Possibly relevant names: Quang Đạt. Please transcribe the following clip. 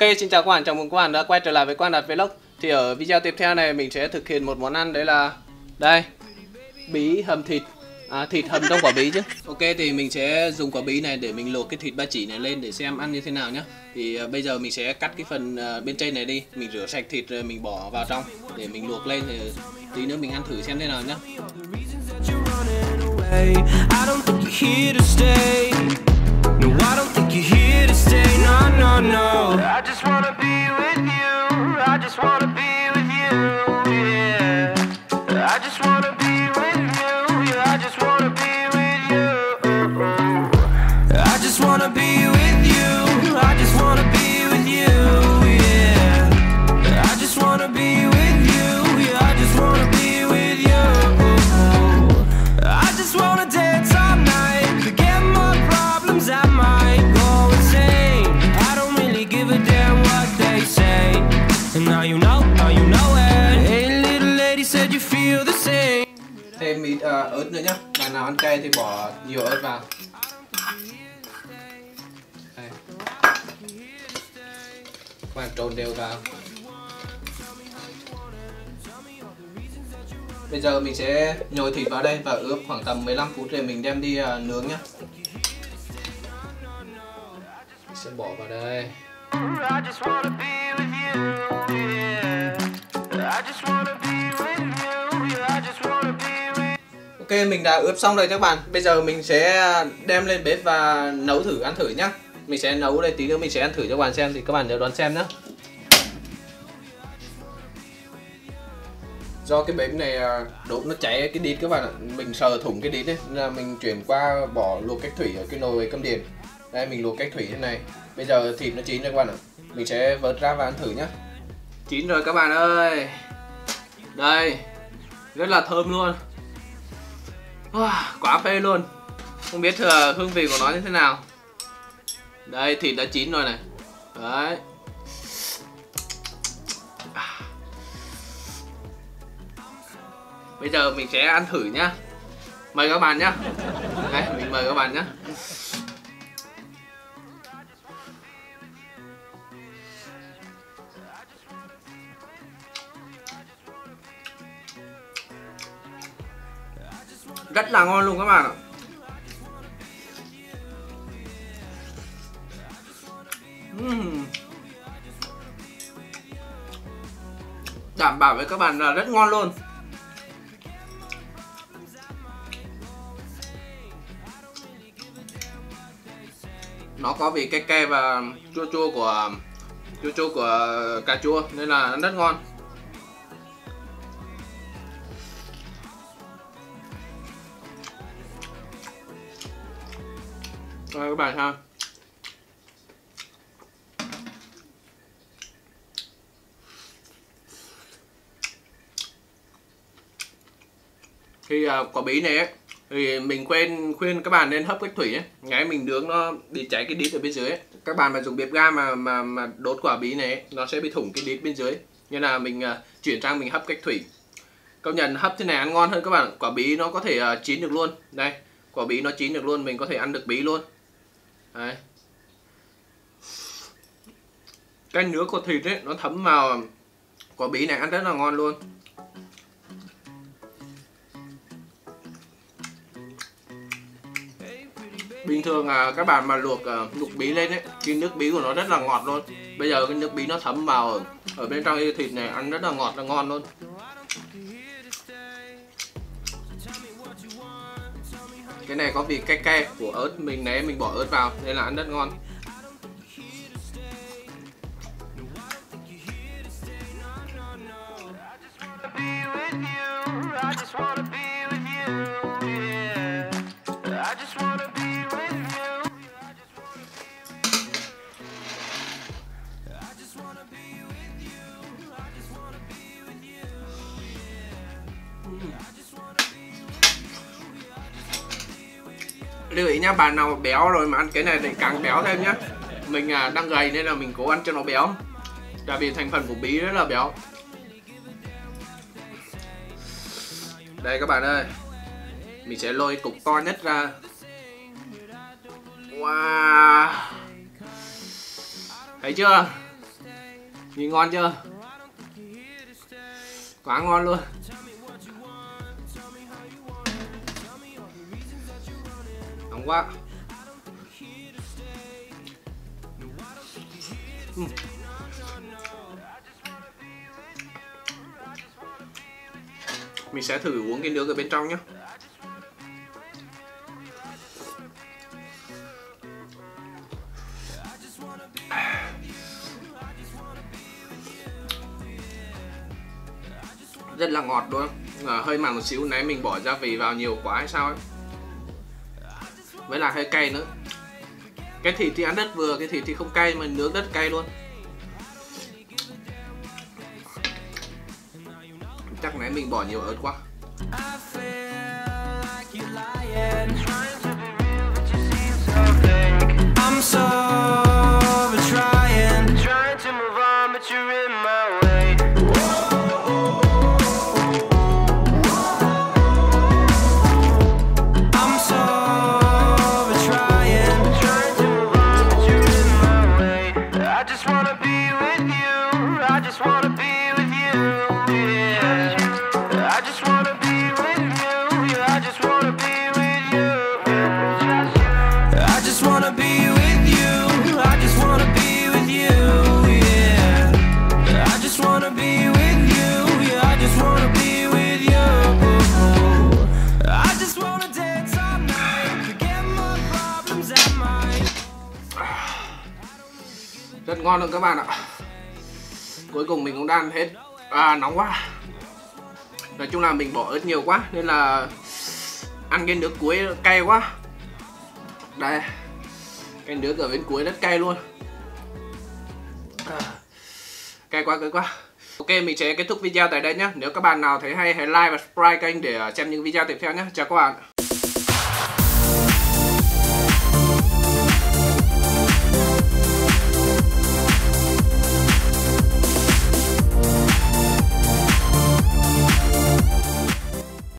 Ok, xin chào các bạn, chào mừng các bạn đã quay trở lại với Quang Đạt Vlog. Thì ở video tiếp theo này mình sẽ thực hiện một món ăn, đấy là đây, bí hầm thịt, thịt hầm trong quả bí chứ. Ok, thì mình sẽ dùng quả bí này để mình luộc cái thịt ba chỉ này lên để xem ăn như thế nào nhá. Thì bây giờ mình sẽ cắt cái phần bên trên này đi, mình rửa sạch thịt rồi mình bỏ vào trong để mình luộc lên, thì tí nữa mình ăn thử xem thế nào nhá. I just wanna be with you. I just wanna be with you. Yeah. I just wanna be with you. Yeah, I just wanna be with you. I just wanna be with you. I just wanna be with you. Yeah. I just wanna be with you. Yeah, I just wanna be with you. I just wanna dance all night. Forget my problems, I might go insane. Thêm ít ớt nữa nhá. Bạn nào ăn cay thì bỏ nhiều ớt vào. Đây. Các bạn trộn đều vào. Bây giờ mình sẽ nhồi thịt vào đây và ướp khoảng tầm 15 phút rồi mình đem đi nướng nhá. Mình sẽ bỏ vào đây. I just wanna be with you, yeah. I just wanna be with you, yeah. I just wanna be with you. Ok, mình đã ướp xong rồi các bạn. Bây giờ mình sẽ đem lên bếp và nấu thử, ăn thử nhá. Mình sẽ nấu đây, tí nữa mình sẽ ăn thử cho các bạn xem, thì các bạn nhớ đón xem nhá. Do cái bếp này đốt nó cháy cái đít các bạn ạ. Mình sờ thủng cái đít ấy, là mình chuyển qua bỏ luộc cách thủy ở cái nồi cơm điện. Đây, mình luộc cách thủy thế này. Bây giờ thịt nó chín rồi các bạn ạ. Mình sẽ vớt ra và ăn thử nhé. Chín rồi các bạn ơi. Đây, rất là thơm luôn. Quá phê luôn. Không biết hương vị của nó như thế nào. Đây, thịt đã chín rồi này. Đấy. Bây giờ mình sẽ ăn thử nhá. Mời các bạn nhá. Đây, mình mời các bạn nhá. Rất là ngon luôn các bạn ạ. Đảm bảo với các bạn là rất ngon luôn. Nó có vị cay cay và chua chua của cà chua nên là nó rất ngon. Các bạn ha. Khi quả bí này ấy, thì mình khuyên các bạn nên hấp cách thủy ấy. Ngay mình nướng nó bị cháy cái đít ở bên dưới ấy. Các bạn mà dùng bếp ga mà đốt quả bí này ấy, nó sẽ bị thủng cái đít bên dưới. Nên là mình chuyển sang mình hấp cách thủy. Công nhận hấp thế này ăn ngon hơn các bạn. Quả bí nó có thể chín được luôn. Đây, quả bí nó chín được luôn, mình có thể ăn được bí luôn. Đấy. Cái nướng của thịt ấy, nó thấm vào quả bí này ăn rất là ngon luôn. Bình thường các bạn mà luộc bí lên ấy, cái nước bí của nó rất là ngọt luôn. Bây giờ cái nước bí nó thấm vào ở bên trong cái thịt này ăn rất là ngọt, là ngon luôn. Cái này có vị cay cay của ớt, mình nãy mình bỏ ớt vào nên là ăn rất ngon. Lưu ý nha, bạn nào béo rồi mà ăn cái này thì càng béo thêm nhá. Mình đang gầy nên là mình cố ăn cho nó béo. Tại vì thành phần của bí rất là béo. Đây các bạn ơi. Mình sẽ lôi cục to nhất ra. Wow. Thấy chưa? Nhìn ngon chưa? Quá ngon luôn. Nóng quá. Mình sẽ thử uống cái nước ở bên trong nhé. Rất là ngọt luôn, hơi mặn một xíu, nãy mình bỏ gia vị vào nhiều quá hay sao ấy. Với là hơi cay nữa. Cái thịt thì ăn rất vừa, cái thịt thì không cay mà nướng rất cay luôn. Chắc nãy mình bỏ nhiều ớt quá. Rất ngon luôn các bạn ạ. Cuối cùng mình cũng đã ăn hết. Nóng quá. Nói chung là mình bỏ ớt nhiều quá nên là ăn cái nước cuối cay quá. Đây, cái nước ở bên cuối rất cay luôn. Cay quá, cay quá. Ok, mình sẽ kết thúc video tại đây nhé. Nếu các bạn nào thấy hay hãy like và subscribe kênh để xem những video tiếp theo nhé. Chào các bạn.